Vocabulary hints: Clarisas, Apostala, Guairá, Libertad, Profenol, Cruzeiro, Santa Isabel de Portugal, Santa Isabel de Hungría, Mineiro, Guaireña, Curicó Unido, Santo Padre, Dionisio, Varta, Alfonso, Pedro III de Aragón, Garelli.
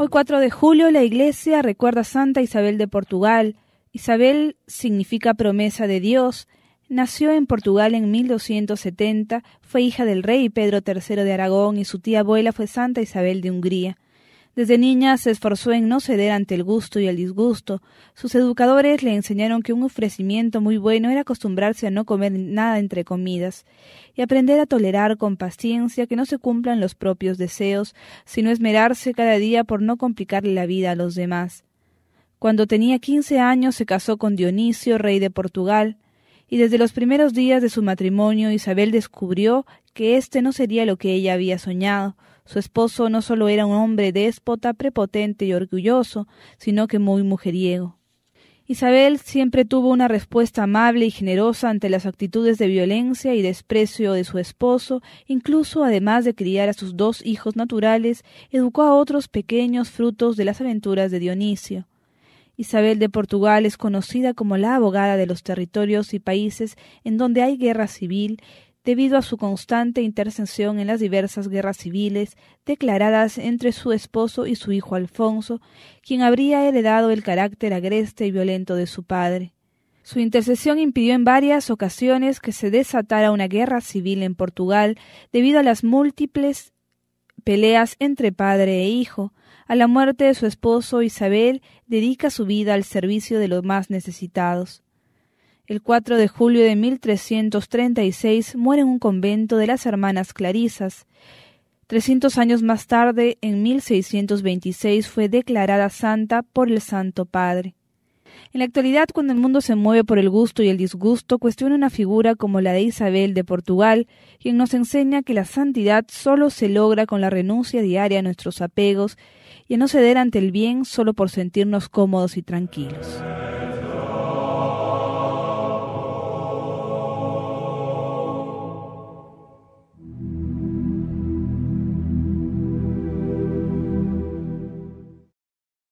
Hoy 4 de julio la iglesia recuerda a Santa Isabel de Portugal. Isabel significa promesa de Dios. Nació en Portugal en 1270, fue hija del rey Pedro III de Aragón y su tía abuela fue Santa Isabel de Hungría. Desde niña se esforzó en no ceder ante el gusto y el disgusto. Sus educadores le enseñaron que un ofrecimiento muy bueno era acostumbrarse a no comer nada entre comidas y aprender a tolerar con paciencia que no se cumplan los propios deseos, sino esmerarse cada día por no complicarle la vida a los demás. Cuando tenía 15 años se casó con Dionisio, rey de Portugal, y desde los primeros días de su matrimonio Isabel descubrió que este no sería lo que ella había soñado. Su esposo no solo era un hombre déspota, prepotente y orgulloso, sino que muy mujeriego. Isabel siempre tuvo una respuesta amable y generosa ante las actitudes de violencia y desprecio de su esposo, incluso además de criar a sus dos hijos naturales, educó a otros pequeños frutos de las aventuras de Dionisio. Isabel de Portugal es conocida como la abogada de los territorios y países en donde hay guerra civil, debido a su constante intercesión en las diversas guerras civiles declaradas entre su esposo y su hijo Alfonso, quien habría heredado el carácter agreste y violento de su padre. Su intercesión impidió en varias ocasiones que se desatara una guerra civil en Portugal debido a las múltiples peleas entre padre e hijo. A la muerte de su esposo, Isabel dedica su vida al servicio de los más necesitados. El 4 de julio de 1336 muere en un convento de las hermanas Clarisas. 300 años más tarde, en 1626, fue declarada santa por el Santo Padre. En la actualidad, cuando el mundo se mueve por el gusto y el disgusto, cuestiona una figura como la de Isabel de Portugal, quien nos enseña que la santidad solo se logra con la renuncia diaria a nuestros apegos y a no ceder ante el bien solo por sentirnos cómodos y tranquilos.